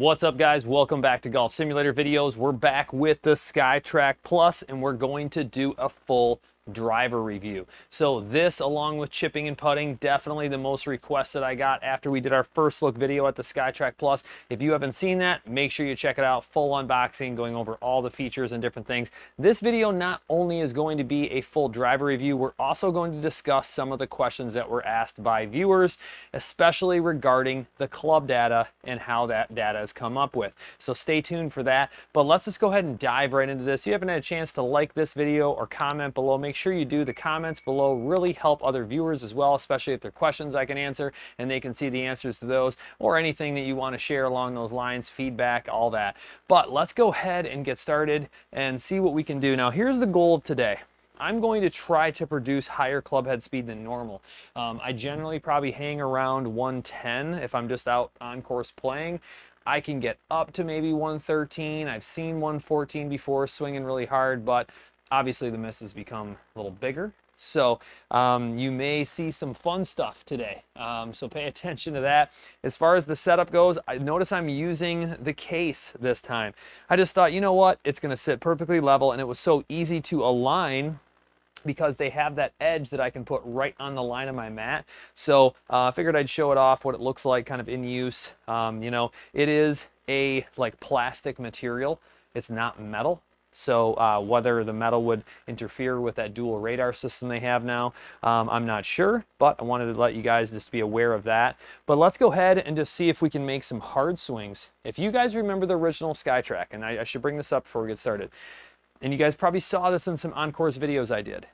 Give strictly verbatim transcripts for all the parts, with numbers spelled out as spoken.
What's up, guys? Welcome back to Golf Simulator Videos. We're back with the SkyTrak Plus, and we're going to do a full driver review. So this, along with chipping and putting, definitely the most requests that I got after we did our first look video at the SkyTrak Plus. If you haven't seen that, make sure you check it out. Full unboxing, going over all the features and different things. This video not only is going to be a full driver review, we're also going to discuss some of the questions that were asked by viewers, especially regarding the club data and how that data has come up with. So stay tuned for that, but let's just go ahead and dive right into this. If you haven't had a chance to like this video or comment below, make sure sure you do. The comments below really help other viewers as well, especially if they're questions I can answer and they can see the answers to those, or anything that you want to share along those lines, feedback, all that. But let's go ahead and get started and see what we can do. Now, here's the goal of today. I'm going to try to produce higher club head speed than normal. Um, I generally probably hang around one ten if I'm just out on course playing. I can get up to maybe one thirteen. I've seen one fourteen before, swinging really hard, but obviously the misses become a little bigger. So um, you may see some fun stuff today. Um, so pay attention to that. As far as the setup goes, I notice I'm using the case this time. I just thought, you know what? It's gonna sit perfectly level, and it was so easy to align because they have that edge that I can put right on the line of my mat. So I uh, figured I'd show it off, what it looks like kind of in use. Um, you know, it is a like plastic material. It's not metal. So uh, whether the metal would interfere with that dual radar system they have now, um, I'm not sure, but I wanted to let you guys just be aware of that. But let's go ahead and just see if we can make some hard swings. If you guys remember the original SkyTrak, and I, I should bring this up before we get started, and you guys probably saw this in some on-course videos I did,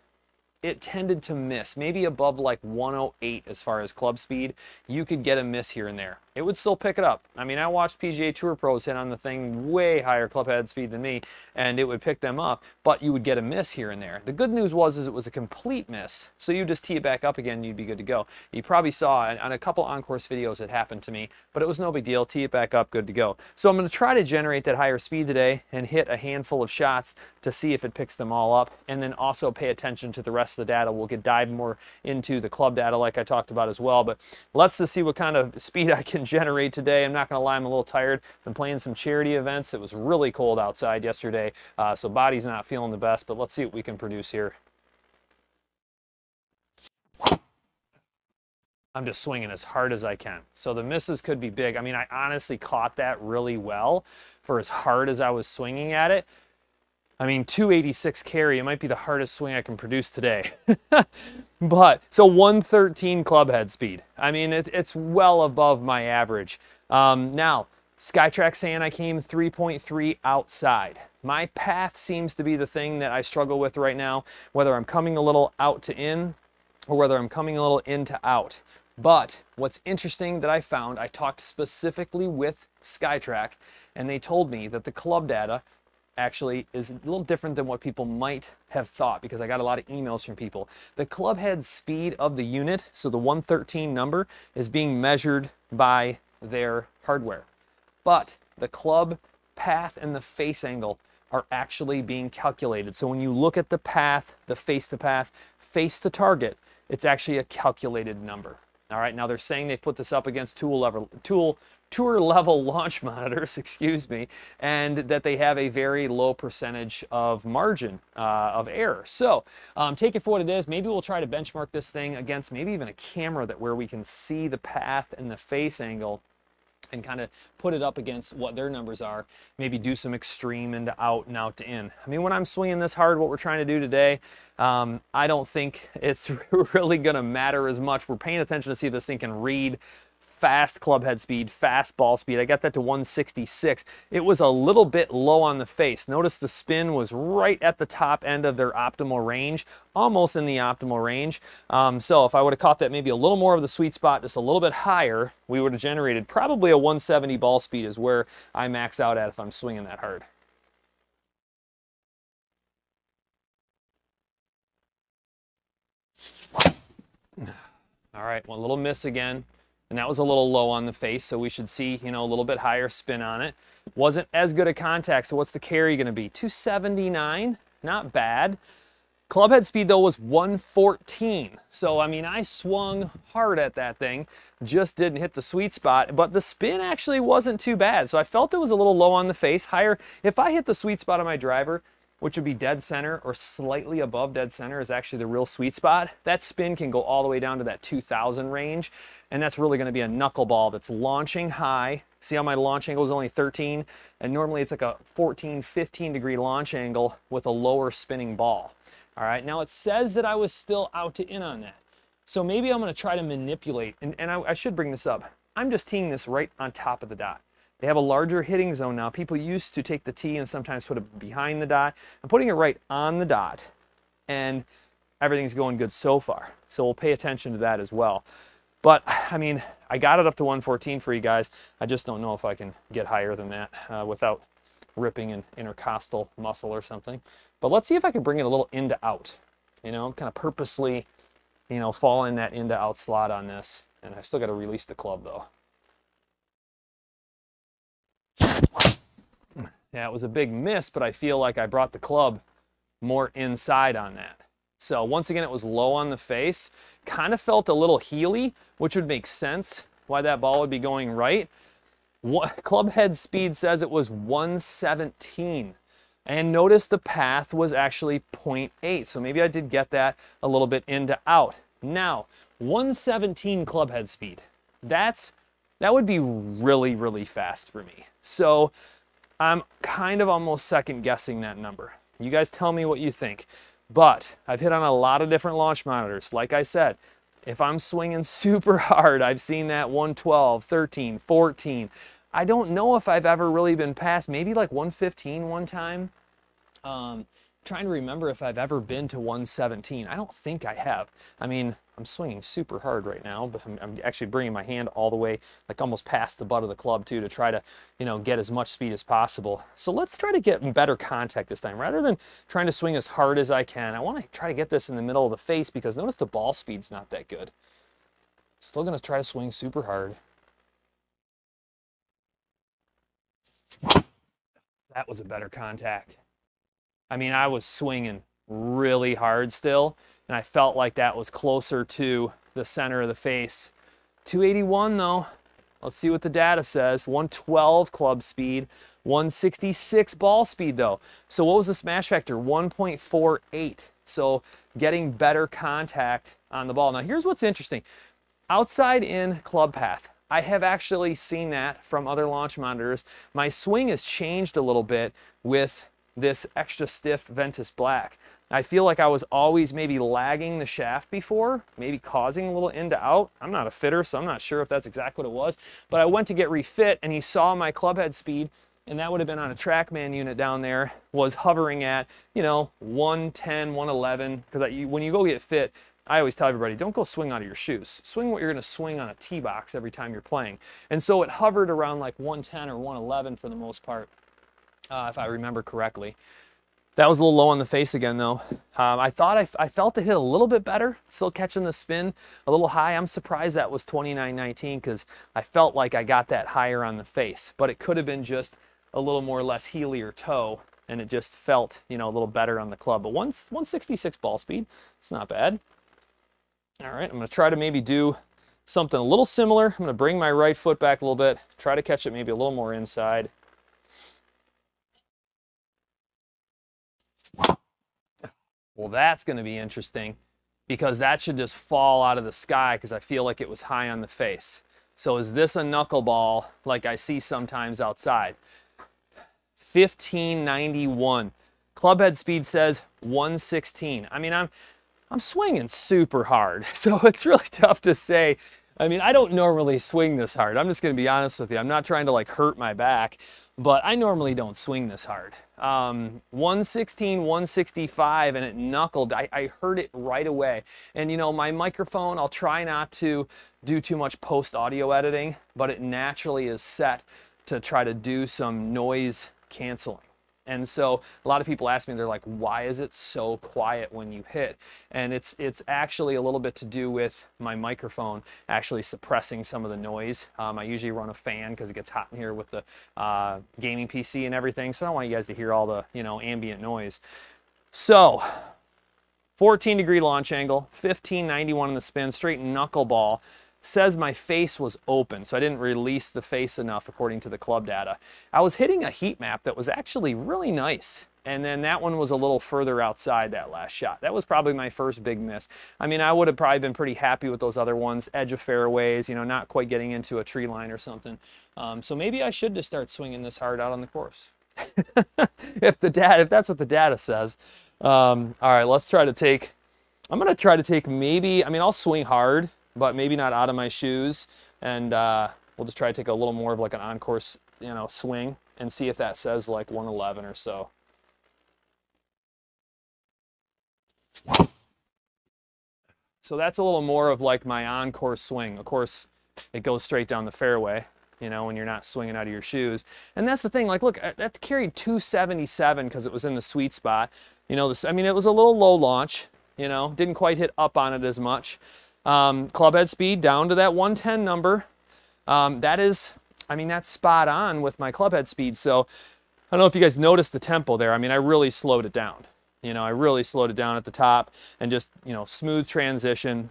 it tended to miss, maybe above like one oh eight as far as club speed. You could get a miss here and there. It would still pick it up. I mean, I watched P G A Tour pros hit on the thing way higher club head speed than me, and it would pick them up, but you would get a miss here and there. The good news was is it was a complete miss, so you just tee it back up again and you'd be good to go. You probably saw on a couple on-course videos it happened to me, but it was no big deal. Tee it back up, good to go. So I'm going to try to generate that higher speed today and hit a handful of shots to see if it picks them all up, and then also pay attention to the rest the data. We'll get dive more into the club data like I talked about as well, but let's just see what kind of speed I can generate today. I'm not gonna lie, I'm a little tired. Been playing some charity events. It was really cold outside yesterday, uh, so body's not feeling the best, but let's see what we can produce here. I'm just swinging as hard as I can. So the misses could be big. I mean, I honestly caught that really well for as hard as I was swinging at it. I mean, two eighty-six carry, it might be the hardest swing I can produce today. But, so one thirteen club head speed. I mean, it, it's well above my average. Um, now, SkyTrak saying I came three point three outside. My path seems to be the thing that I struggle with right now, whether I'm coming a little out to in, or whether I'm coming a little in to out. But what's interesting that I found, I talked specifically with SkyTrak, and they told me that the club data actually is a little different than what people might have thought, because I got a lot of emails from people. The club head speed of the unit, so the one thirteen number, is being measured by their hardware. But the club path and the face angle are actually being calculated. So when you look at the path, the face to path, face to target, it's actually a calculated number. All right, now they're saying they put this up against tool level, tool tour level launch monitors, excuse me, and that they have a very low percentage of margin uh, of error. So um, take it for what it is. Maybe we'll try to benchmark this thing against maybe even a camera that where we can see the path and the face angle and kind of put it up against what their numbers are. Maybe do some extreme into out and out to in. I mean, when I'm swinging this hard, what we're trying to do today, um, I don't think it's really going to matter as much. We're paying attention to see if this thing can read fast club head speed, fast ball speed. I got that to one sixty-six. It was a little bit low on the face. Notice the spin was right at the top end of their optimal range, almost in the optimal range. Um, so if I would have caught that maybe a little more of the sweet spot, just a little bit higher, we would have generated probably a one seventy ball speed is where I max out at if I'm swinging that hard. All right, one little miss again. And that was a little low on the face, so we should see, you know, a little bit higher spin on it. Wasn't as good a contact, so what's the carry going to be? two seventy-nine, not bad. Clubhead speed though was one fourteen. So, I mean, I swung hard at that thing, just didn't hit the sweet spot, but the spin actually wasn't too bad. So I felt it was a little low on the face, higher. If I hit the sweet spot on my driver, which would be dead center or slightly above dead center is actually the real sweet spot, that spin can go all the way down to that two thousand range. And that's really gonna be a knuckleball that's launching high. See how my launch angle is only thirteen? And normally it's like a fourteen, fifteen degree launch angle with a lower spinning ball. All right, now it says that I was still out to in on that. So maybe I'm gonna try to manipulate, and, and I, I should bring this up. I'm just teeing this right on top of the dot. They have a larger hitting zone now. People used to take the tee and sometimes put it behind the dot. I'm putting it right on the dot, and everything's going good so far. So we'll pay attention to that as well. But, I mean, I got it up to one fourteen for you guys. I just don't know if I can get higher than that uh, without ripping an intercostal muscle or something. But let's see if I can bring it a little in to out, you know, kind of purposely, you know, fall in that in to out slot on this. And I still got to release the club though. Yeah, it was a big miss, but I feel like I brought the club more inside on that. So once again, it was low on the face, kind of felt a little heely, which would make sense why that ball would be going right. What, club head speed says it was one seventeen. And notice the path was actually zero point eight. So maybe I did get that a little bit into out. Now, one seventeen club head speed. That's, that would be really, really fast for me. So I'm kind of almost second guessing that number. You guys tell me what you think. But I've hit on a lot of different launch monitors. Like I said, if I'm swinging super hard, I've seen that one twelve, thirteen, fourteen. I don't know if I've ever really been past, maybe like one fifteen one time. Um, trying to remember if I've ever been to one seventeen. I don't think I have. I mean, I'm swinging super hard right now, but I'm, I'm actually bringing my hand all the way, like almost past the butt of the club too, to try to, you know, get as much speed as possible. So let's try to get better contact this time. Rather than trying to swing as hard as I can, I want to try to get this in the middle of the face because notice the ball speed's not that good. Still going to try to swing super hard. That was a better contact. I mean, I was swinging really hard still, and I felt like that was closer to the center of the face. two eighty-one though, let's see what the data says. one twelve club speed, one sixty-six ball speed though. So what was the smash factor? one point four eight. So getting better contact on the ball. Now here's what's interesting. Outside in club path. I have actually seen that from other launch monitors. My swing has changed a little bit with this extra stiff Ventus Black. I feel like I was always maybe lagging the shaft before, maybe causing a little in to out. I'm not a fitter, so I'm not sure if that's exactly what it was, but I went to get refit and he saw my club head speed, and that would have been on a TrackMan unit down there, was hovering at, you know, one ten, one eleven, because when you go get fit, I always tell everybody, don't go swing out of your shoes. Swing what you're gonna swing on a tee box every time you're playing. And so it hovered around like one ten or one eleven for the most part, uh, if I remember correctly. That was a little low on the face again though. Um, I thought I, I felt it hit a little bit better, still catching the spin a little high. I'm surprised that was twenty-nine nineteen because I felt like I got that higher on the face, but it could have been just a little more or less heely or toe, and it just felt, you know, a little better on the club. But once one sixty-six ball speed, it's not bad. All right, I'm gonna try to maybe do something a little similar. I'm gonna bring my right foot back a little bit, try to catch it maybe a little more inside. Well, that's gonna be interesting because that should just fall out of the sky because I feel like it was high on the face. So is this a knuckleball like I see sometimes outside? fifteen ninety-one. Clubhead speed says one sixteen. I mean, I'm... I'm swinging super hard, so it's really tough to say. I mean, I don't normally swing this hard. I'm just gonna be honest with you. I'm not trying to like hurt my back, but I normally don't swing this hard. Um, one sixteen, one sixty-five, and it knuckled. I, I heard it right away. And you know, my microphone, I'll try not to do too much post audio editing, but it naturally is set to try to do some noise canceling. And so a lot of people ask me, they're like, why is it so quiet when you hit? And it's it's actually a little bit to do with my microphone actually suppressing some of the noise. Um, I usually run a fan because it gets hot in here with the uh, gaming P C and everything. So I don't want you guys to hear all the, you know, ambient noise. So fourteen degree launch angle, fifteen ninety-one in the spin, straight knuckleball. Says my face was open, so I didn't release the face enough according to the club data. I was hitting a heat map that was actually really nice, and then that one was a little further outside that last shot. That was probably my first big miss. I mean, I would have probably been pretty happy with those other ones, edge of fairways, you know, not quite getting into a tree line or something. Um, so maybe I should just start swinging this hard out on the course. if the data, if that's what the data says. Um, all right, let's try to take, I'm gonna try to take maybe, I mean, I'll swing hard, but maybe not out of my shoes. And uh, we'll just try to take a little more of like an on-course, you know, swing and see if that says like one eleven or so. So that's a little more of like my on-course swing. Of course, it goes straight down the fairway, you know, when you're not swinging out of your shoes. And that's the thing, like, look, that carried two seventy-seven because it was in the sweet spot. You know, this, I mean, it was a little low launch, you know, didn't quite hit up on it as much. Um, clubhead speed down to that one ten number. Um, that is, I mean, that's spot on with my clubhead speed. So I don't know if you guys noticed the tempo there. I mean, I really slowed it down. You know, I really slowed it down at the top and just, you know, smooth transition.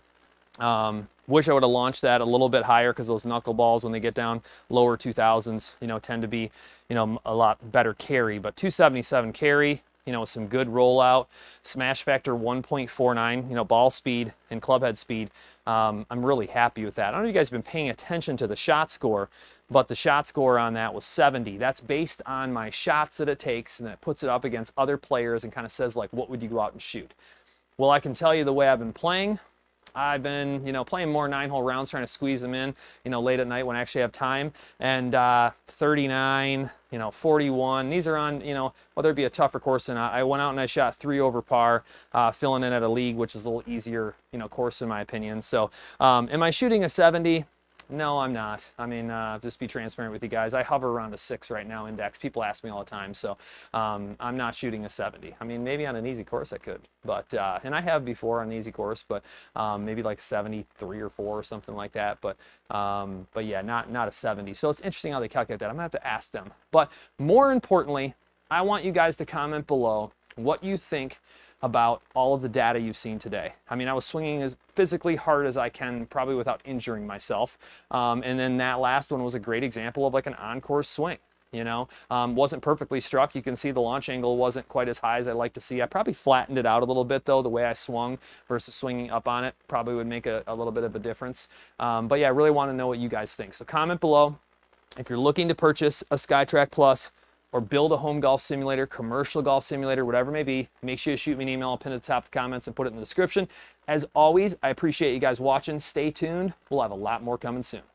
Um, wish I would have launched that a little bit higher because those knuckleballs, when they get down lower two thousands, you know, tend to be, you know, a lot better carry. But two seventy-seven carry, you know, with some good rollout, Smash Factor one point four nine, you know, ball speed and clubhead speed. Um, I'm really happy with that. I don't know if you guys have been paying attention to the shot score, but the shot score on that was seventy. That's based on my shots that it takes, and it puts it up against other players and kind of says, like, what would you go out and shoot? Well, I can tell you the way I've been playing. I've been, you know, playing more nine-hole rounds, trying to squeeze them in, you know, late at night when I actually have time. And uh, thirty-nine, you know, forty-one. These are on, you know, whether it be a tougher course or not. I went out and I shot three over par, uh, filling in at a league, which is a little easier, you know, course in my opinion. So, um, am I shooting a seventy? No, I'm not. I mean, uh, just be transparent with you guys. I hover around a six right now index. People ask me all the time, so um, I'm not shooting a seventy. I mean, maybe on an easy course I could, but uh, and I have before on an easy course, but um, maybe like seventy-three or four or something like that. But um, but yeah, not not a seventy. So it's interesting how they calculate that. I'm gonna have to ask them. But more importantly, I want you guys to comment below what you think about all of the data you've seen today. I mean, I was swinging as physically hard as I can, probably without injuring myself. Um, and then that last one was a great example of like an on-course swing, you know? Um, wasn't perfectly struck. You can see the launch angle wasn't quite as high as I like to see. I probably flattened it out a little bit though, the way I swung versus swinging up on it probably would make a, a little bit of a difference. Um, but yeah, I really wanna know what you guys think. So comment below if you're looking to purchase a SkyTrak Plus, or build a home golf simulator, commercial golf simulator, whatever it may be. Make sure you shoot me an email. I'll pin it at the top of the comments and put it in the description. As always, I appreciate you guys watching. Stay tuned. We'll have a lot more coming soon.